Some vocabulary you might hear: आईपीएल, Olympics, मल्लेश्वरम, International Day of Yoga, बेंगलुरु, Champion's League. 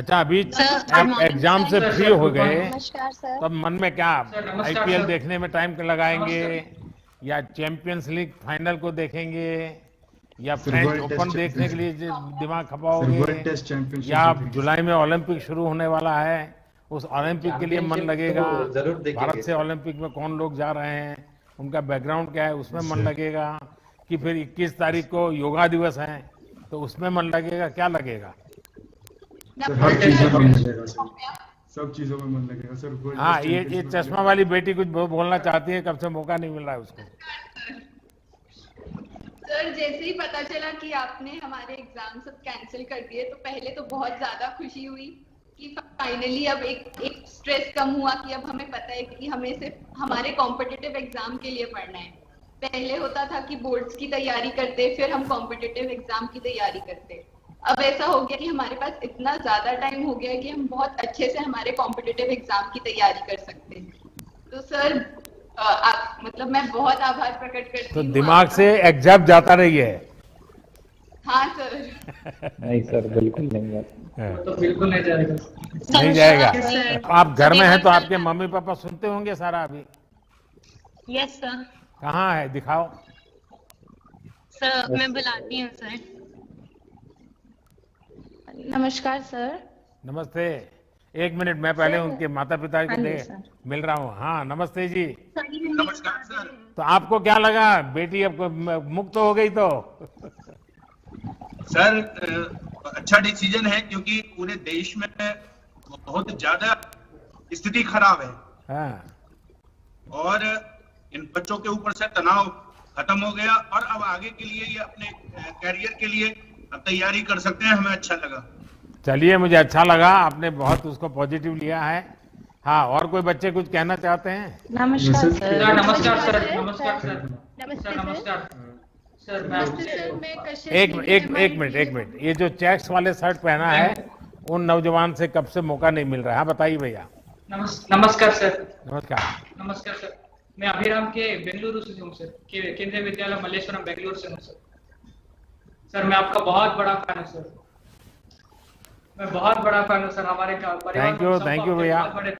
अच्छा अभी एग्जाम से फ्री हो गए, तब मन में क्या आईपीएल देखने में टाइम लगाएंगे या चैंपियंस लीग फाइनल को देखेंगे या फ्रेंच ओपन देखने के लिए दिमाग खपाओगे या जुलाई में ओलंपिक शुरू होने वाला है उस ओलंपिक के लिए मन लगेगा, भारत से ओलंपिक में कौन लोग जा रहे हैं, उनका बैकग्राउंड क्या है, उसमें मन लगेगा कि फिर 21 तारीख को योगा दिवस है तो उसमें मन लगेगा, क्या लगेगा? हर चीज में सब चीजों में मन लगेगा सर। हाँ ये चश्मा वाली बेटी कुछ बोलना चाहती है, कब से मौका नहीं मिल रहा है उसको। सर जैसे ही पता चला कि आपने हमारे एग्जाम सब कैंसिल कर दिए तो पहले तो बहुत ज्यादा खुशी हुई कि फाइनली अब एक स्ट्रेस कम हुआ कि अब हमें पता है कि हमें सिर्फ हमारे कॉम्पिटिटिव एग्जाम के लिए पढ़ना है। पहले होता था कि बोर्ड्स की तैयारी करते फिर हम कॉम्पिटिटिव एग्जाम की तैयारी करते, अब ऐसा हो गया कि हमारे पास इतना ज्यादा टाइम हो गया है कि हम बहुत अच्छे से हमारे कॉम्पिटिटिव एग्जाम की तैयारी कर सकते हैं। तो सर आप मतलब मैं बहुत आभार प्रकट करती हूँ। तो दिमाग से एग्जाम जाता रही है? हाँ सर। नहीं सर बिल्कुल नहीं है। तो बिल्कुल नहीं जाएगा, नहीं जाएगा। आप घर में हैं तो आपके मम्मी पापा सुनते होंगे सारा अभी? Yes sir. कहाँ है दिखाओ सर, मैं बुलाती हूँ सर। नमस्कार सर। नमस्ते, एक मिनट मैं पहले उनके माता पिता को मिल रहा हूँ। हाँ नमस्ते जी। नमस्कार सर। तो आपको क्या लगा बेटी आपको मुक्त हो गई? तो सर अच्छा डिसीजन है क्योंकि पूरे देश में बहुत ज्यादा स्थिति खराब है। हाँ। और इन बच्चों के ऊपर से तनाव खत्म हो गया और अब आगे के लिए ये अपने कैरियर के लिए अब तैयारी कर सकते हैं, हमें अच्छा लगा। चलिए मुझे अच्छा लगा, आपने बहुत उसको पॉजिटिव लिया है। हाँ और कोई बच्चे कुछ कहना चाहते हैं? नमस्कार सर। नमस्कार सर। नमस्कार सर। नमस्कार सर। एक मिनट ये जो चेक्स वाले शर्ट पहना है उन नौजवान से कब से मौका नहीं मिल रहा है, बताइए भैया। नमस्कार सर। नमस्कार। नमस्कार सर, मैं अभिराम के बेंगलुरु से हूँ सर, केंद्रीय विद्यालय मल्लेश्वरम बेंगलुरु से हूँ सर। सर मैं आपका बहुत बड़ा फैन हूँ सर, मैं बहुत बड़ा फैन हूँ सर। हमारे परिवार, थैंक यू भैया।